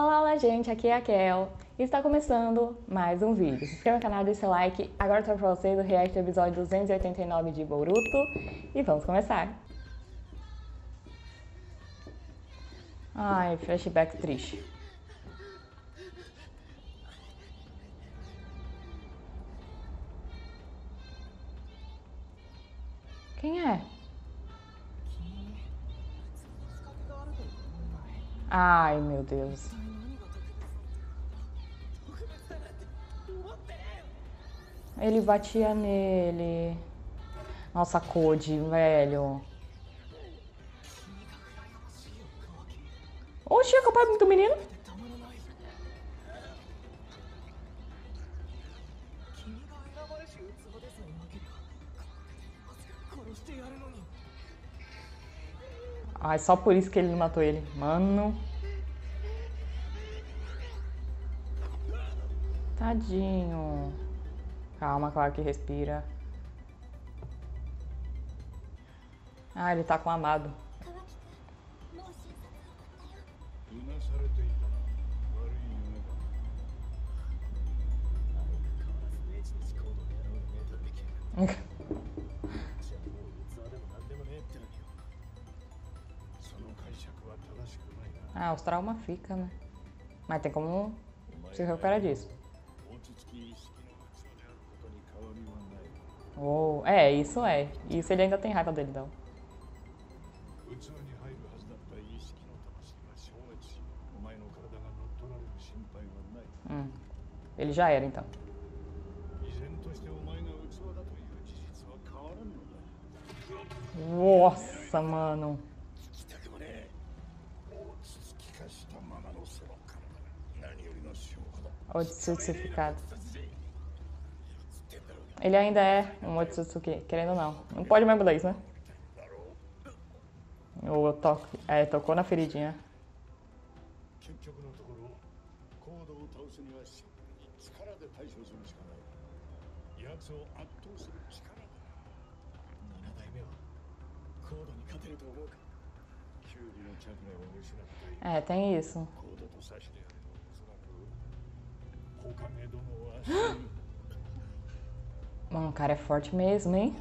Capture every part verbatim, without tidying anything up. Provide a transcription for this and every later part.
Olá, olá gente, aqui é a Kel e está começando mais um vídeo. Se inscreva no canal, deixe seu like. Agora estou para vocês o react do episódio duzentos e oitenta e nove de Boruto e vamos começar. Ai, flashback triste. Quem é? Ai, meu Deus. Ele batia nele. Nossa, Code, velho. Oxi, é capaz muito menino? Ai, só por isso que ele matou ele. Mano. Tadinho. Calma, Kawaki, respira. Ah, ele tá com o amado. Ah, os traumas ficam, né? Mas tem como se recuperar disso. Oh, é, isso é. Isso ele ainda tem raiva dele, então. Hum. Ele já era, então. Nossa, mano. Otsutsukificado. Ele ainda é um Otsutsuki, querendo ou não. Não pode mais mudar isso, né? Ou to... é, tocou na feridinha. É, tem isso. Mano, o cara é forte mesmo, hein?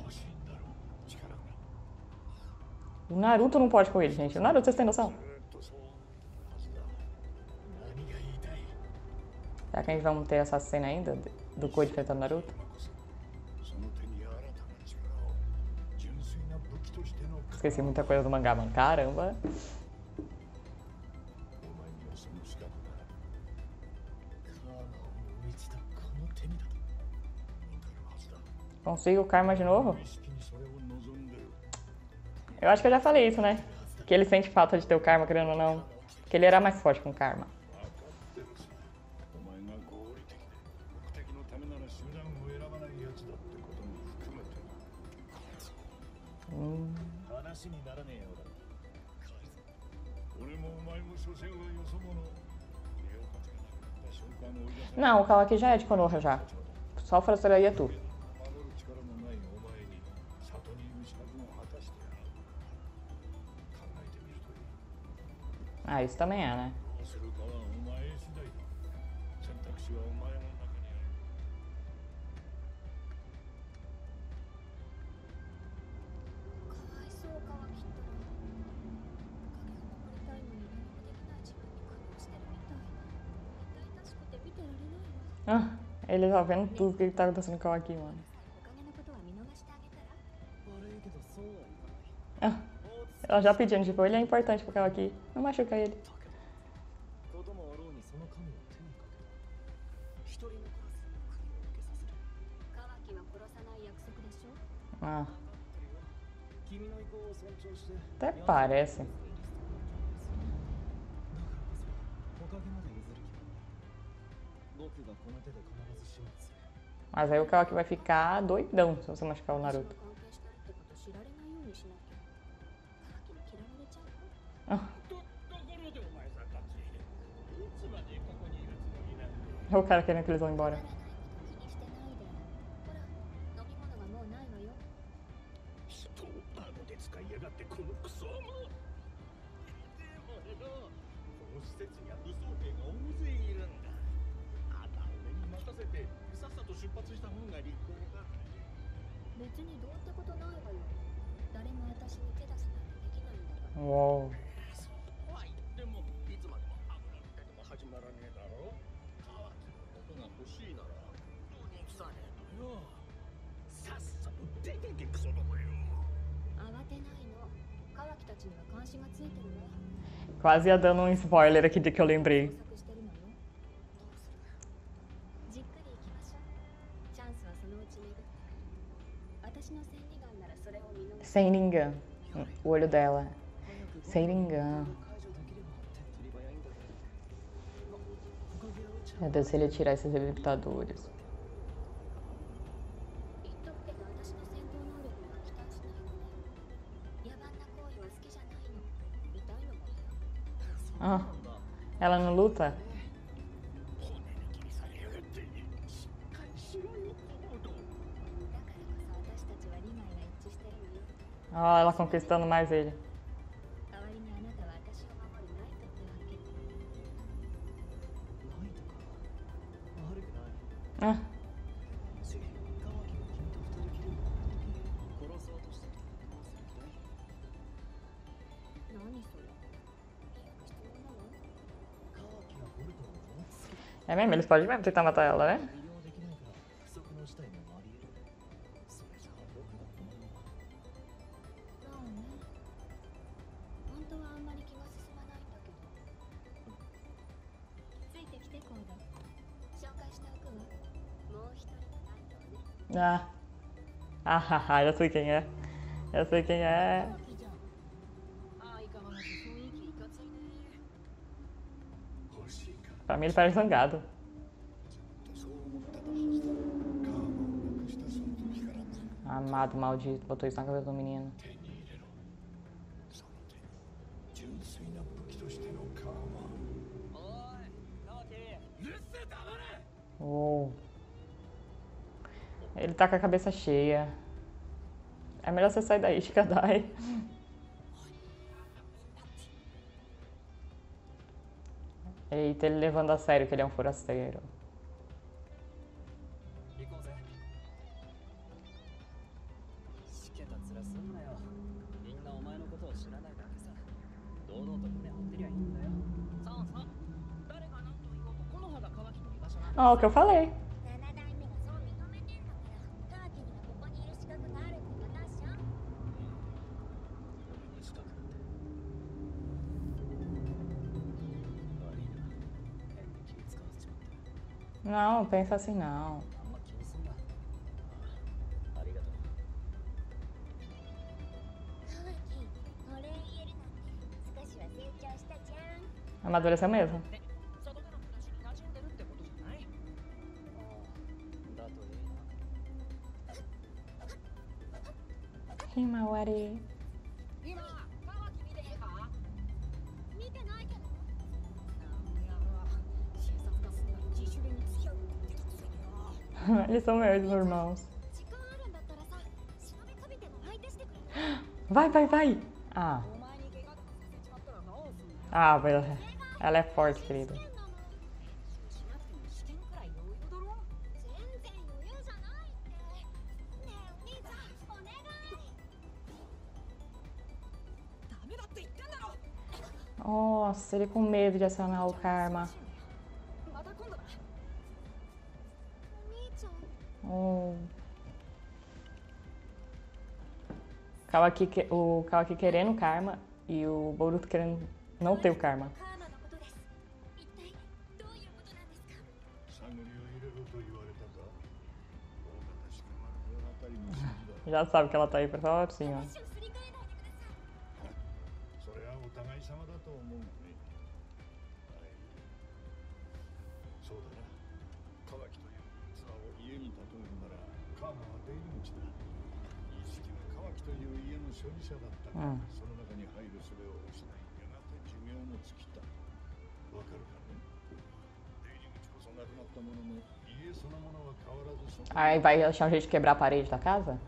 O Naruto não pode com ele, gente. O Naruto, vocês têm noção? Será que a gente vai ter essa cena ainda? Do Code enfrentando o Naruto? Esqueci muita coisa do mangá, mano. Caramba! Consigo o Karma de novo? Eu acho que eu já falei isso, né? Que ele sente falta de ter o Karma, querendo ou não. Porque ele era mais forte com o Karma. Hum. Não, o Kawaki já é de Konoha já. Só frustraria tu. Ah, isso também é, né? Ah, ele tá vendo tudo que tá acontecendo com o Kawaki, mano. Ah, ela já pedindo, tipo, ele é importante pro Kawaki. Não machuca ele. Ah. Até parece. Mas aí o Kawaki vai ficar doidão se você machucar o Naruto. O cara querendo que eles vão embora. Uau. Quase ia dando um spoiler aqui de que eu lembrei. Sem ninguém. O olho dela. Sem ninguém. Meu Deus, se ele tirar esses habilitadores. Ah, ela não luta? Ah, ela conquistando mais ele. Ah. É mesmo? Eles podem mesmo tentar matar ela, né? Ah, ah, ah, já sei quem é. Já sei quem é. Pra mim ele parece zangado. Amado, maldito, botou isso na cabeça do menino. Uou. Ele tá com a cabeça cheia. É melhor você sair daí, Shikadai. Eita, ele levando a sério que ele é um forasteiro. Ó, oh, o que eu falei. Não, pensa assim não. Amadureceu mesmo. Himawari. Eles são meus irmãos. Vai, vai, vai! Ah. Ah, ela é forte, querida. Nossa, ele com medo de acionar o Karma. Oh. Kawaki, o Kawaki querendo Karma e o Boruto querendo não ter o Karma. Já sabe que ela tá aí pra falar assim, ó. Hum. Aí vai achar um jeito de quebrar a parede da casa?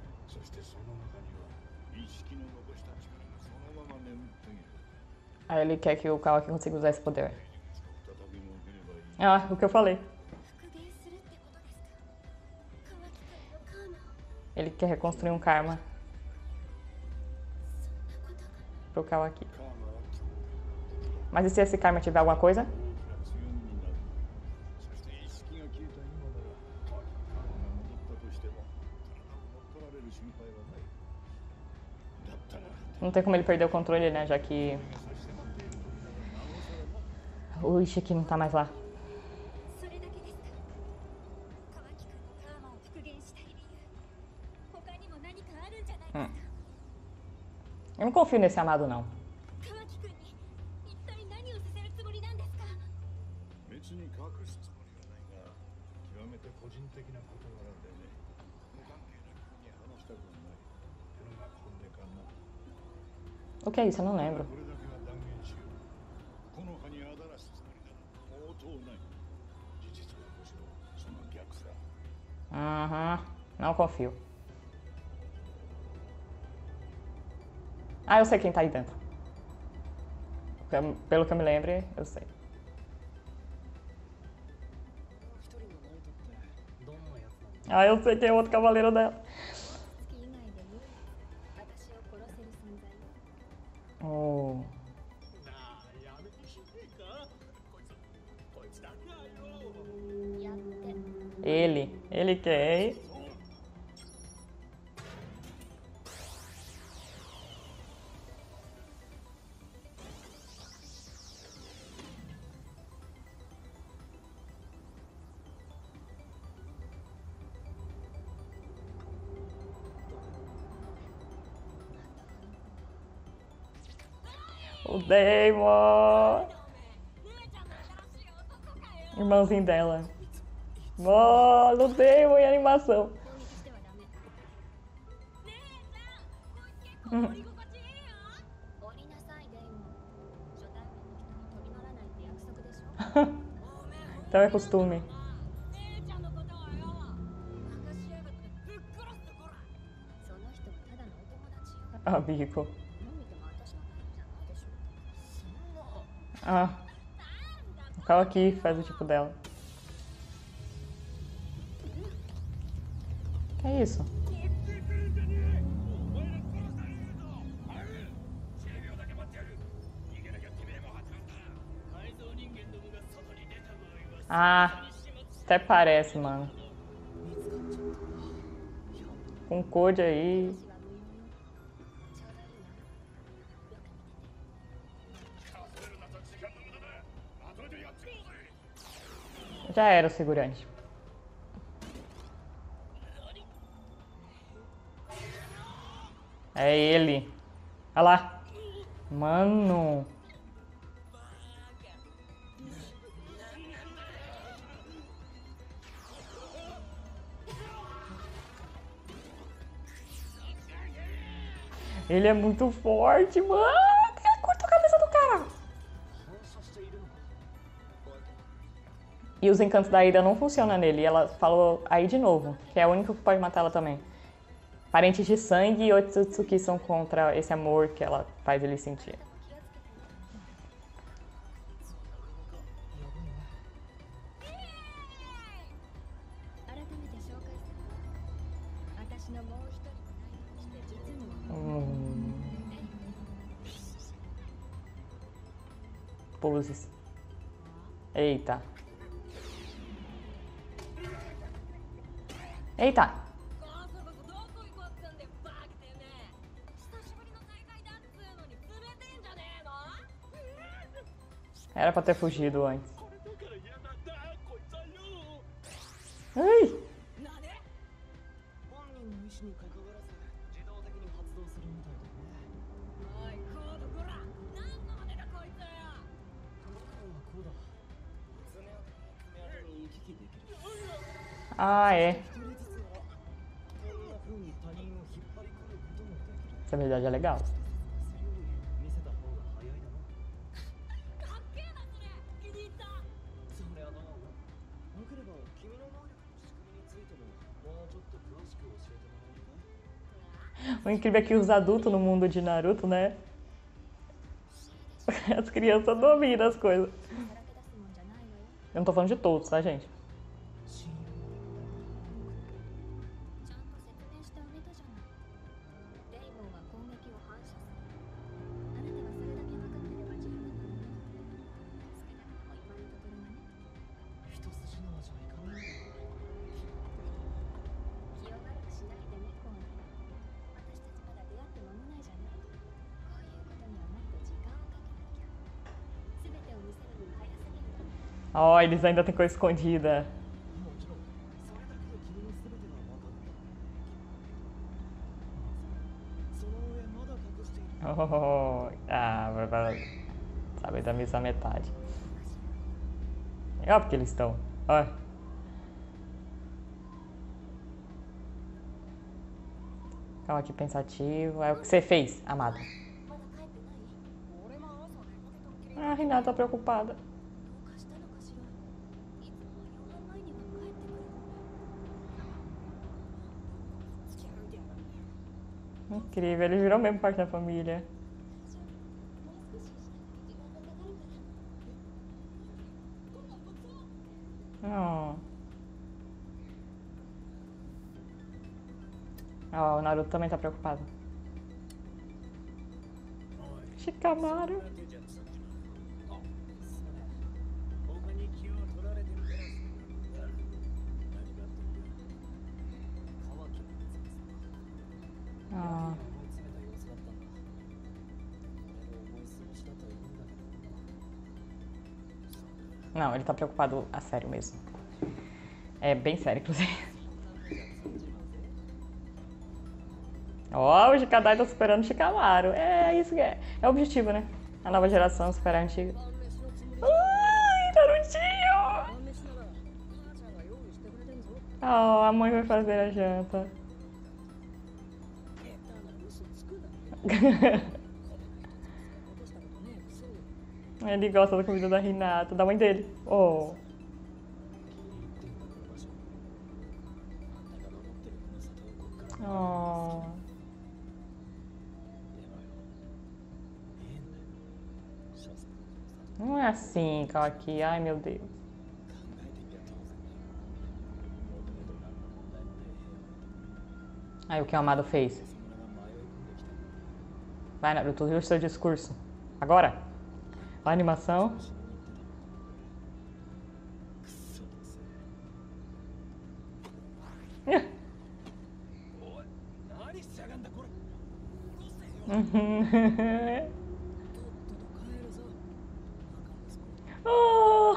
Aí ele quer que o Kawaki consiga usar esse poder. Ah, o que eu falei. Ele quer reconstruir um karma pro Kawaki. Mas e se esse karma tiver alguma coisa? Não tem como ele perder o controle, né? Já que o Ishiki não tá mais lá. Hum. Eu não confio nesse amado, não. O que é isso? Eu não lembro. Aham, uhum. Não confio. Ah, eu sei quem tá aí dentro. Pelo que eu me lembro, eu sei. Ah, eu sei quem é o outro cavaleiro dela. Oh. Ele, ele quer. O Daemon! Irmãozinho dela. Olha o Daemon em animação. Então é costume. Amigo. Ah, o Kawaki faz o tipo dela. Que é isso? Ah, até parece, mano. Com Code aí. Já era o segurante. É ele. Olha lá. Mano. Ele é muito forte, mano. E os encantos da Eida não funcionam nele. Ela falou aí de novo, que é o único que pode matar ela também. Parentes de sangue e Otsutsuki são contra esse amor que ela faz ele sentir. Hum. Poses. Eita. Eita! Era pra ter fugido antes. Ai! Ah, é. Essa verdade é legal. O incrível é que os adultos no mundo de Naruto, né? As crianças dominam as coisas. Eu não tô falando de todos, tá, gente? Ó, oh, eles ainda tem coisa escondida. Oh, ah, vai, vai. Sabe da missa metade. É óbvio que eles estão. Ó. Calma aqui, pensativo. É o que você fez, amada. Ah, a Hinata tá preocupada. Incrível, ele virou mesmo parte da família. Oh. Oh, o Naruto também tá preocupado. Shikamaru. Ah. Não, ele tá preocupado a sério mesmo. É bem sério, inclusive. Ó, oh, o Shikadai tá superando o Shikamaru. É isso que é. É o objetivo, né? A nova geração superar a antiga. Ai, Narutinho! Ó, oh, a mãe vai fazer a janta. Ele gosta da comida da Hinata, da mãe dele. Oh. Oh. Não é assim, Kawaki. Ai, meu Deus. Aí o que o amado fez? Vai, Naruto, viu o seu discurso. Agora. A animação. Oh,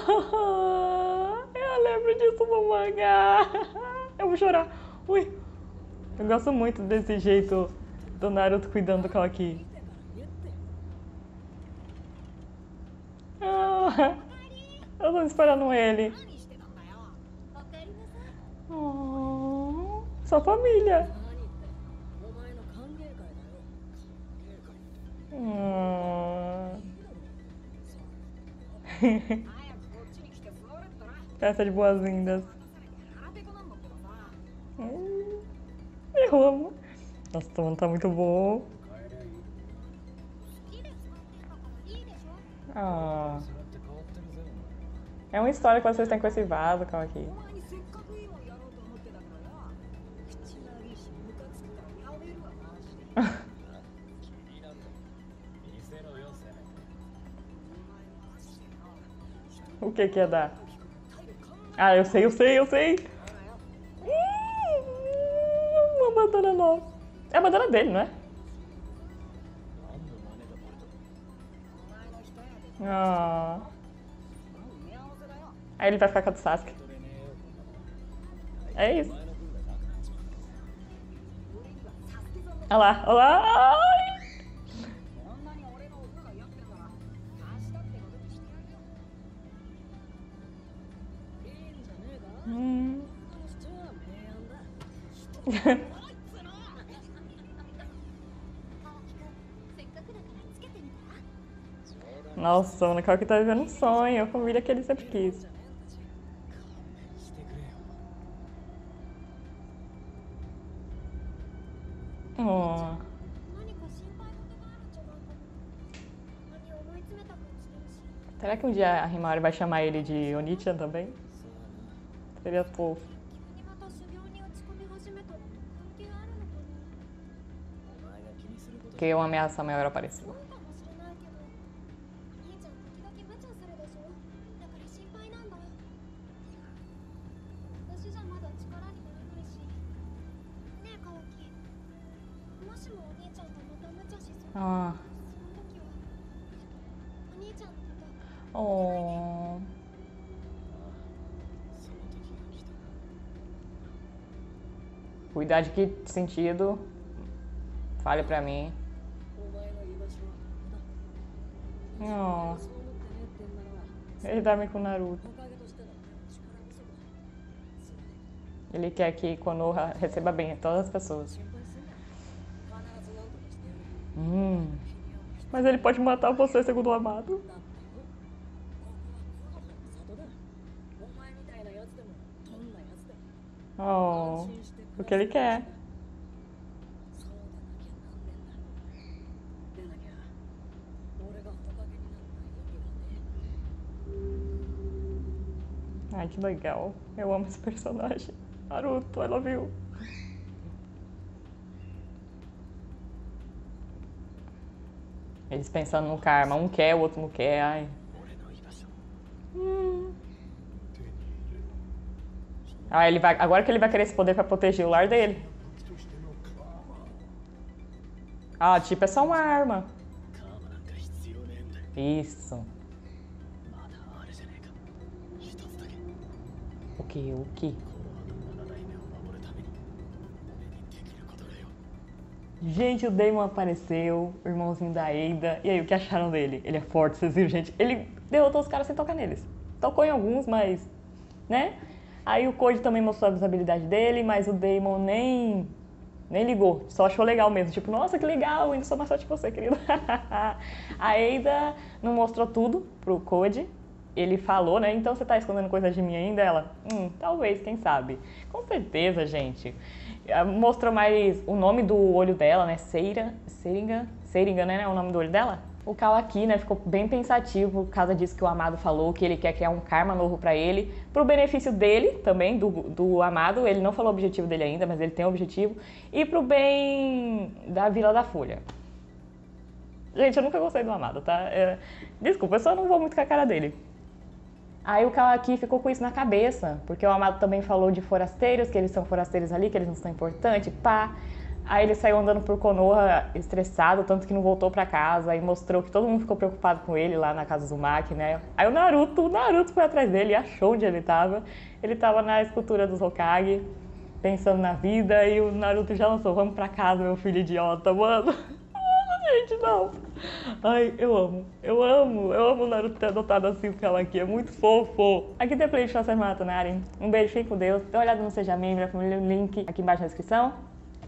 eu lembro disso no mangá. Eu vou chorar. Ui. Eu gosto muito desse jeito do Naruto cuidando do Kawaki. Eu tô esperando ele. Oh, sua família. Oh. Peça de boas-vindas. Eu amo. Nossa, o tom tá muito bom. Ah. Oh. É uma história que vocês têm com esse vaso, calma aqui. O que que ia dar? Ah, eu sei, eu sei, eu sei! Hum, uma bandana nova. É a bandana dele, não é? Ah... Aí ele vai ficar com a do Sasuke. É isso. Olha lá, olha lá. Hum. Nossa, o Kawaki tá vivendo um sonho, a família que ele sempre quis. Oh. Será que um dia a Himawari vai chamar ele de Onichan também? Seria fofo. Porque uma ameaça maior apareceu. Ah. Oh. Cuidar de que sentido? Fale pra mim. Não. Ele dorme com o Naruto. Ele quer que Konoha receba bem todas as pessoas. Hum. Mas ele pode matar você, segundo o amado. Oh, o que ele quer. Ai, que legal. Eu amo esse personagem. Naruto, I love you. Eles pensando no karma. Um quer, o outro não quer. Ai. Hum. Ah, ele vai, agora que ele vai querer esse poder pra proteger o lar dele. Ah, tipo, é só uma arma. Isso. O que? O que? Gente, o Daemon apareceu, o irmãozinho da Eida. E aí, o que acharam dele? Ele é forte, vocês viram, gente? Ele derrotou os caras sem tocar neles. Tocou em alguns, mas... né? Aí o Code também mostrou a habilidade dele, mas o Daemon nem... nem ligou, só achou legal mesmo. Tipo, nossa, que legal, ainda sou mais forte que você, querido. A Eida não mostrou tudo pro Code. Ele falou, né? Então você tá escondendo coisa de mim ainda? Ela, hum, talvez, quem sabe? Com certeza, gente. Mostrou mais o nome do olho dela, né? Seira, Seiringa, Seiringa, né? É o nome do olho dela? O Kawaki, né? Ficou bem pensativo por causa disso que o amado falou, que ele quer criar um karma novo pra ele. Pro benefício dele também, do, do amado. Ele não falou o objetivo dele ainda, mas ele tem um objetivo. E pro bem da Vila da Folha. Gente, eu nunca gostei do amado, tá? É... Desculpa, eu só não vou muito com a cara dele. Aí o Kawaki ficou com isso na cabeça, porque o amado também falou de forasteiros, que eles são forasteiros ali, que eles não são importantes, pá. Aí ele saiu andando por Konoha estressado, tanto que não voltou pra casa, e mostrou que todo mundo ficou preocupado com ele lá na casa do Uzumaki, né? Aí o Naruto, o Naruto foi atrás dele e achou onde ele tava. Ele tava na escultura dos Hokage, pensando na vida, e o Naruto já lançou, vamos pra casa, meu filho idiota, mano. Gente, não. Ai, eu amo. Eu amo. Eu amo o Naruto ter adotado assim o Kawaki. É muito fofo. Aqui tem playlist pra vocês maratonarem. Um beijo, fiquem com Deus. Dê uma olhada no Seja Membro, a família, o link aqui embaixo na descrição.